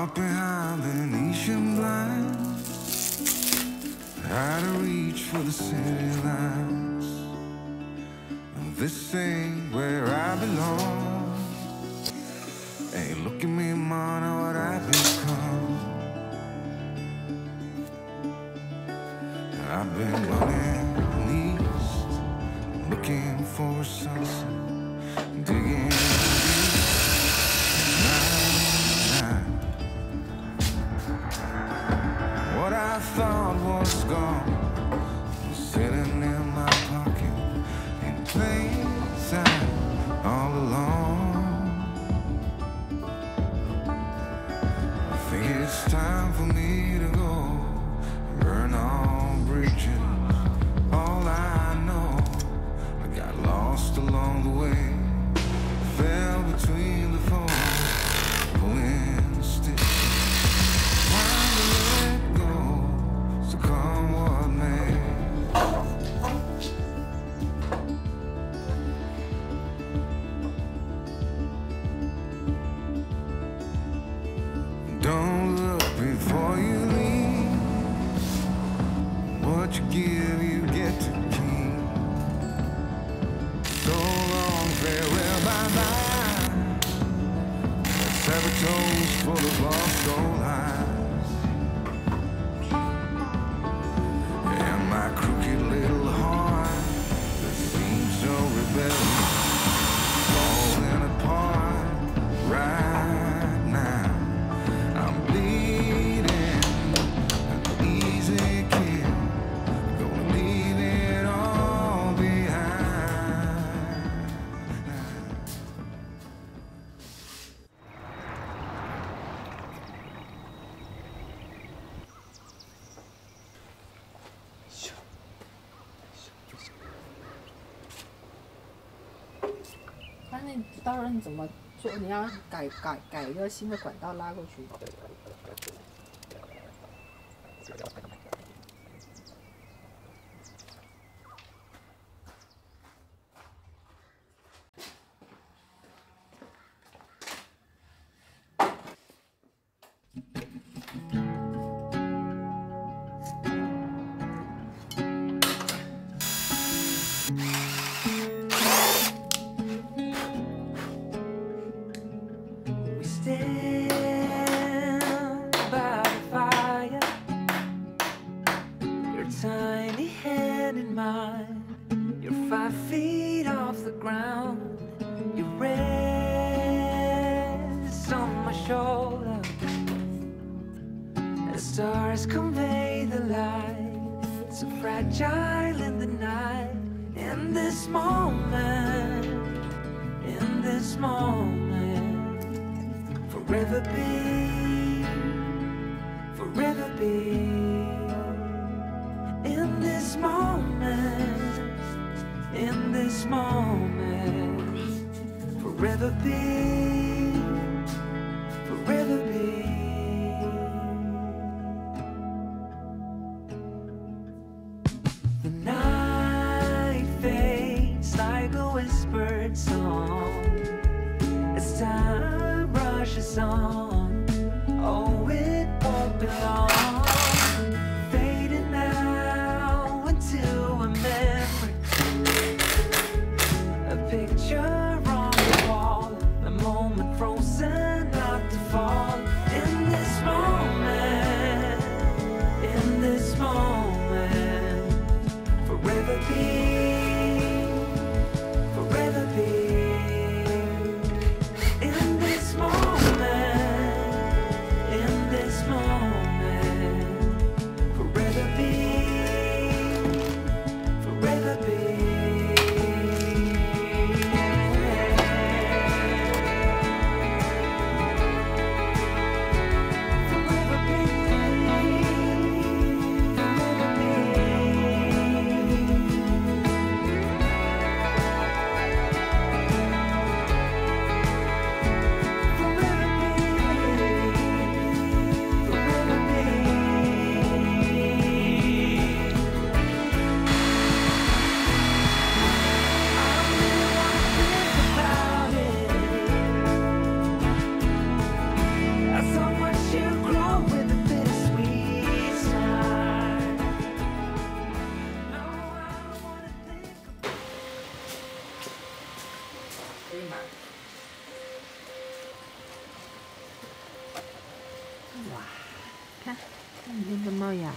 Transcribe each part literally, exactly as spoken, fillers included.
caught behind the Venetian blind, out of reach for the city lights. And this ain't where I belong. Hey, look at me, man, what I've become. I've been running east, looking for a sunset, digging. Thought was gone, was sitting in my pocket, in plain sight all alone. I think it's time for me to go, burn all bridges, all I know. I got lost along the way, fell between the folds, pulling sticks. Don't look before you leave. What you give, you get to keep. So long, farewell, bye-bye. Sabotage full of lost old eyes. And my crooked little heart that seems so rebellious, falling apart right.当然，你怎么做？你要改改改一个新的管道拉过去。Stars convey the light, so fragile in the night. In this moment, in this moment, forever be, forever be. In this moment, in this moment, forever be, forever be. On. Oh, it won't be long. Fading now into a memory, a picture on the wall, a moment frozen not to fall. In this moment, in this moment, forever be, forever be. In this moment, in this moment. the Moab.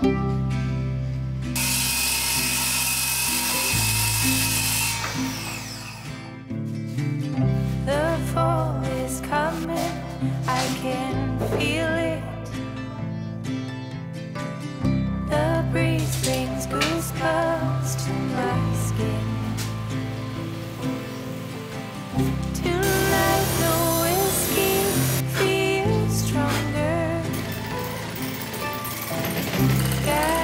The fall is coming, I can feel it. The breeze brings goosebumps to my skin. Tonight the whiskey feels stronger. God,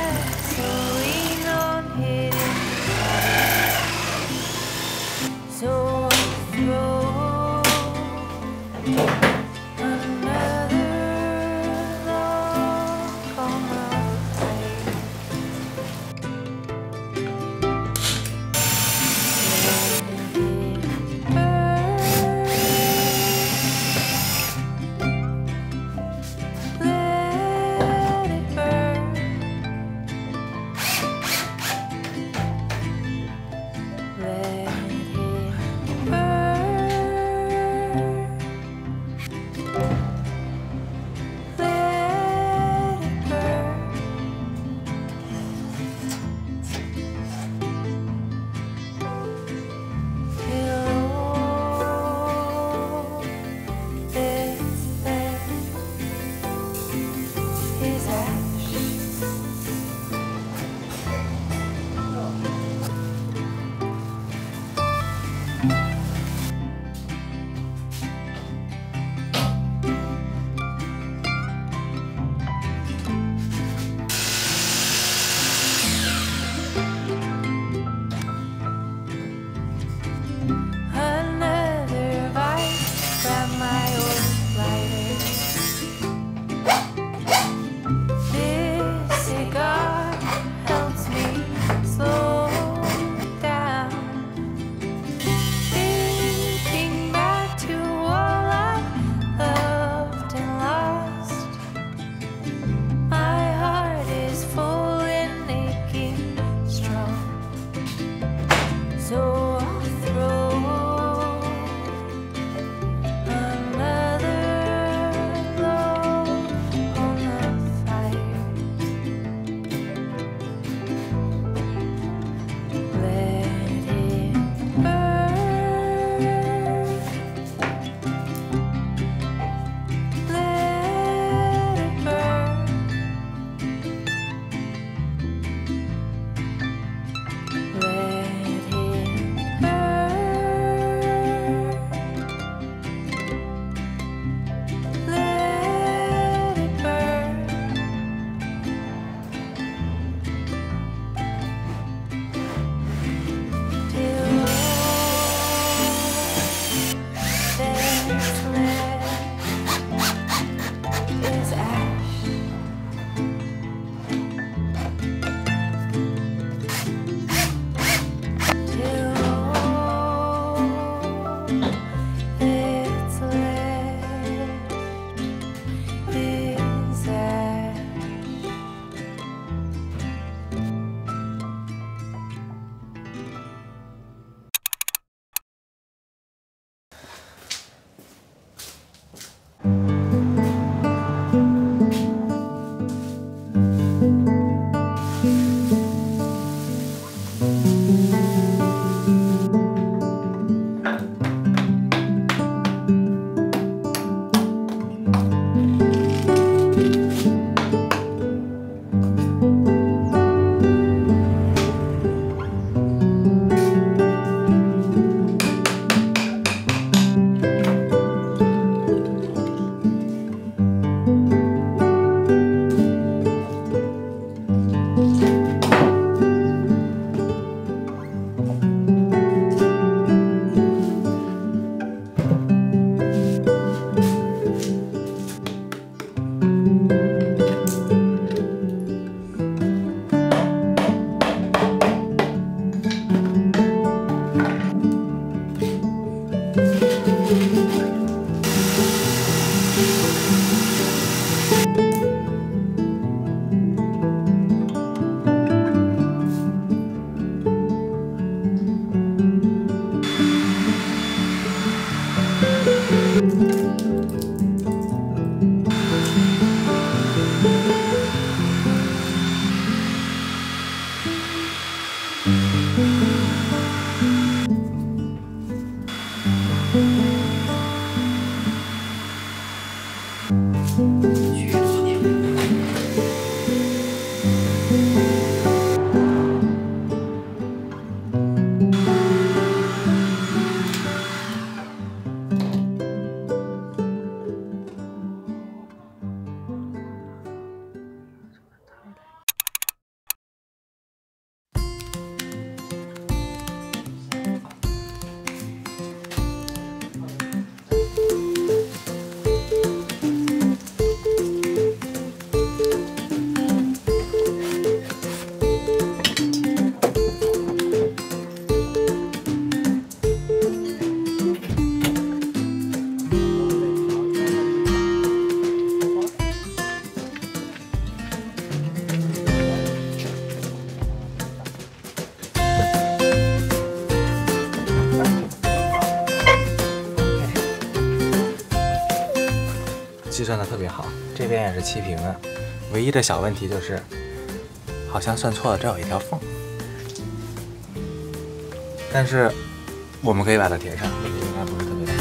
计算的特别好，这边也是七平啊。唯一的小问题就是，好像算错了，这有一条缝。但是我们可以把它填上，问题应该不是特别大。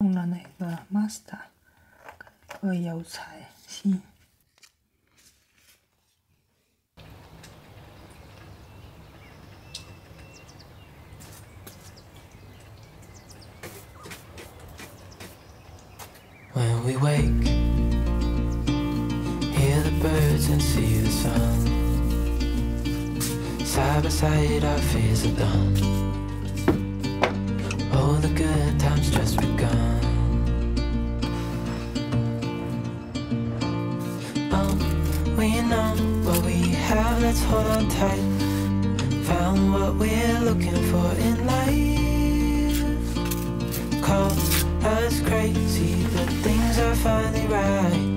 用了那个 master 和药材芯。 Oh, the good times just begun. Oh, we know what we have, let's hold on tight. Found what we're looking for in life. Call us crazy, but things are finally right.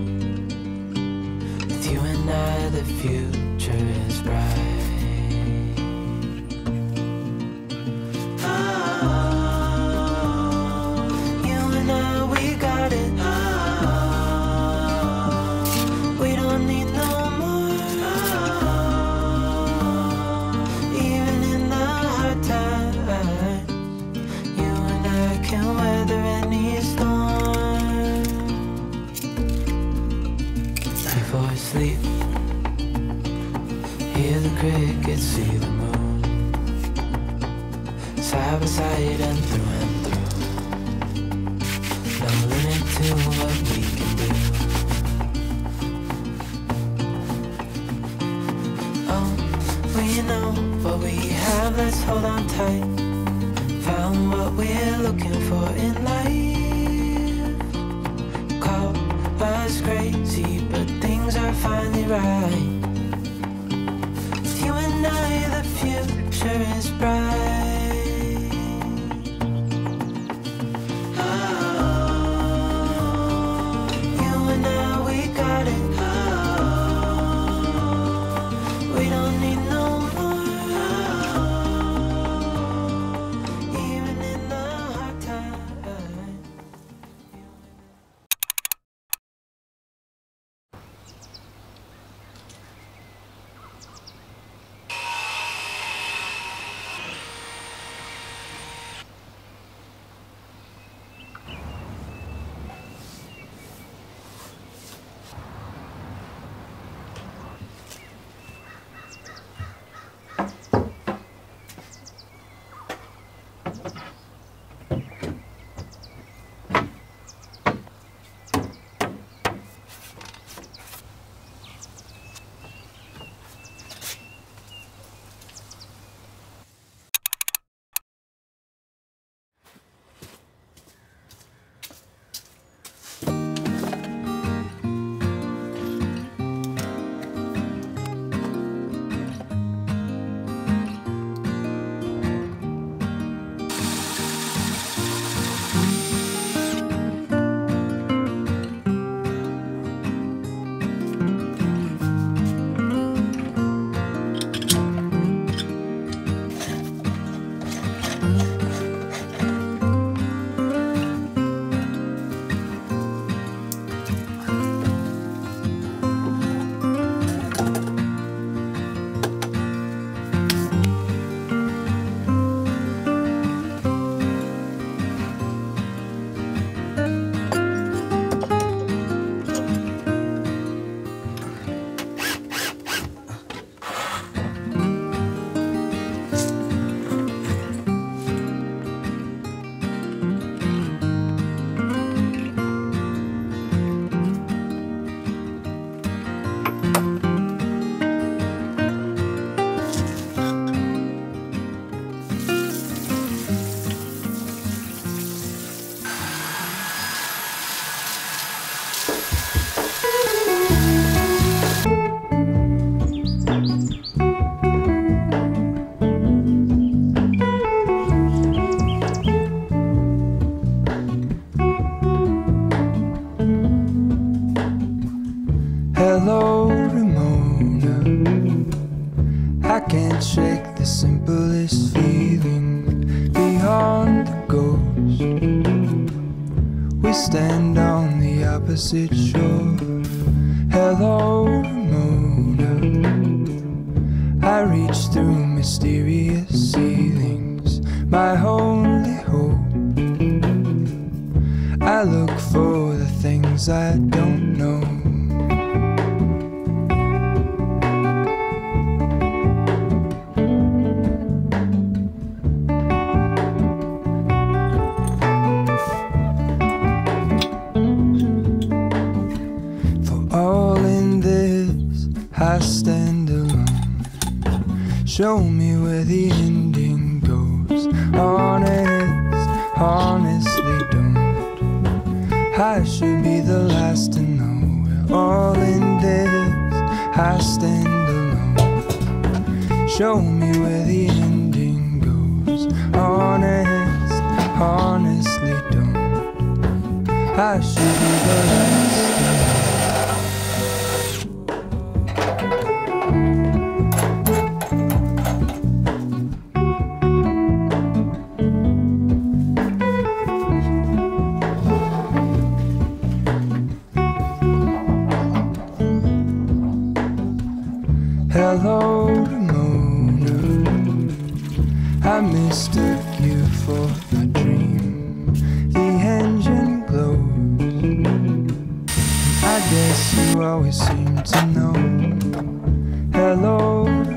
With you and I, the future is bright. Hear the crickets, see the moon, side by side and through and through. No limit to what we can do. Oh, we know what we have, let's hold on tight. Found what we're looking for in life. Call us crazy, but things are finally right. The future is bright. Oh, you and I, we got it. Oh, we don't need no more. Oh, even in the hard time. Stand on the opposite shore. Hello, Ramona. I reach through mysterious ceilings. My only hope. I look for the things I don't know. I stand alone. Show me where the ending goes. Honest, honestly don't. I should be the last to know. We're all in this. I stand alone. Show me where the ending goes. Honest, honestly don't. I should be the last to know. Hello, Ramona. I mistook you for a dream. The engine glows. I guess you always seem to know. Hello.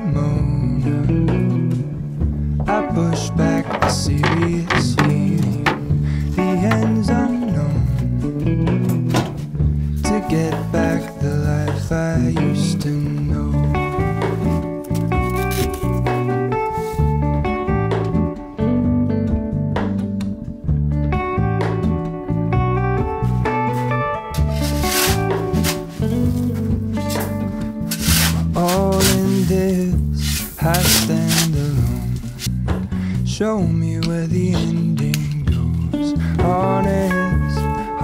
hills I stand alone. Show me where the ending goes. Honest,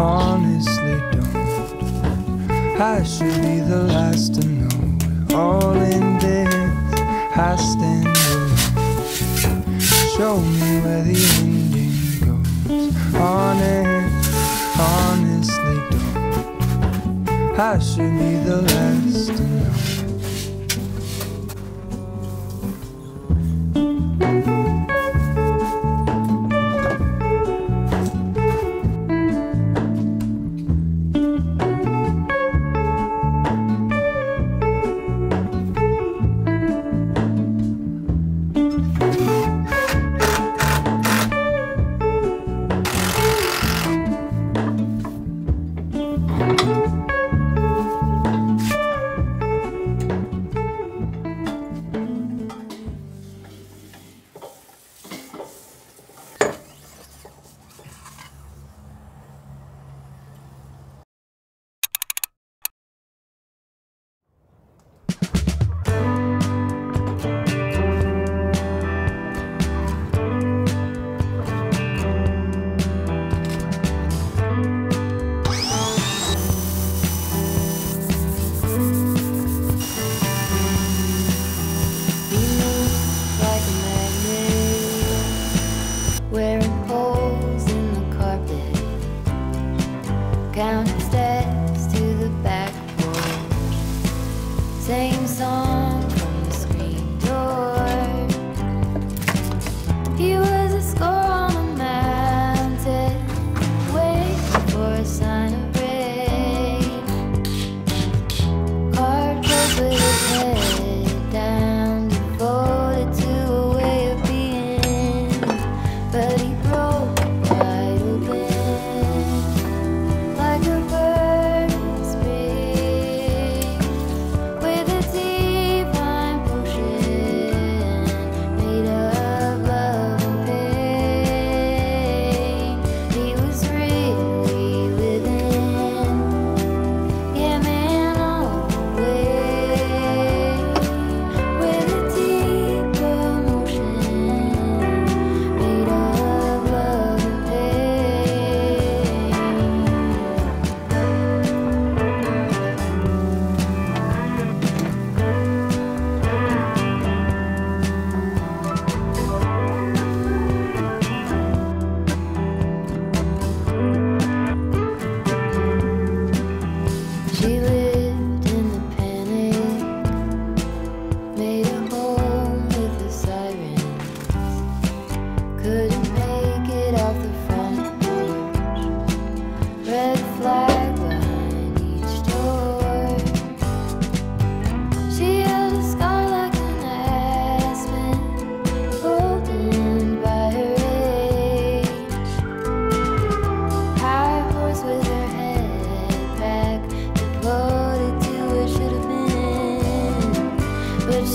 honestly don't. I should be the last to know. All in this I stand alone. Show me where the ending goes. Honest, honestly don't. I should be the last to know.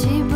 She